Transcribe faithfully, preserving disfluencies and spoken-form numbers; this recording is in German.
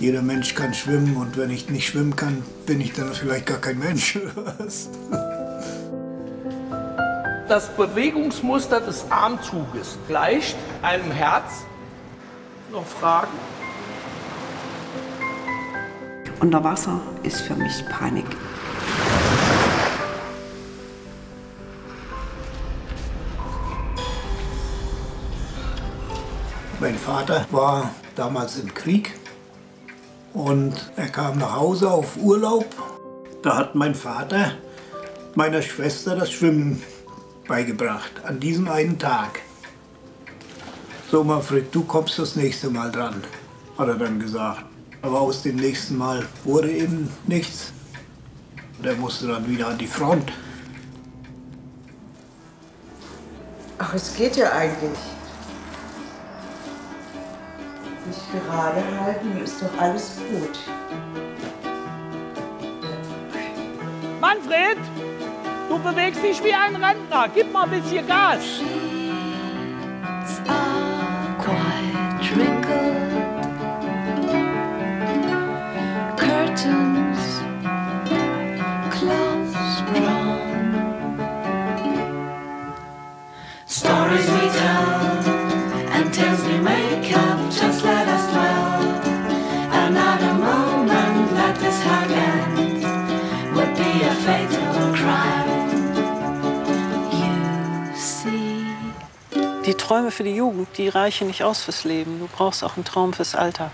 jeder Mensch kann schwimmen und wenn ich nicht schwimmen kann, bin ich dann vielleicht gar kein Mensch. Das Bewegungsmuster des Armzuges gleicht einem Herz. Noch Fragen? Unter Wasser ist für mich Panik. Mein Vater war damals im Krieg und er kam nach Hause auf Urlaub. Da hat mein Vater meiner Schwester das Schwimmen beigebracht, an diesem einen Tag. So, Manfred, du kommst das nächste Mal dran, hat er dann gesagt. Aber aus dem nächsten Mal wurde eben nichts. Und er musste dann wieder an die Front. Ach, es geht ja eigentlich. Nicht gerade halten, ist doch alles gut. Manfred, du bewegst dich wie ein Rentner. Gib mal ein bisschen Gas. Die Träume für die Jugend, die reichen nicht aus fürs Leben. Du brauchst auch einen Traum fürs Alter.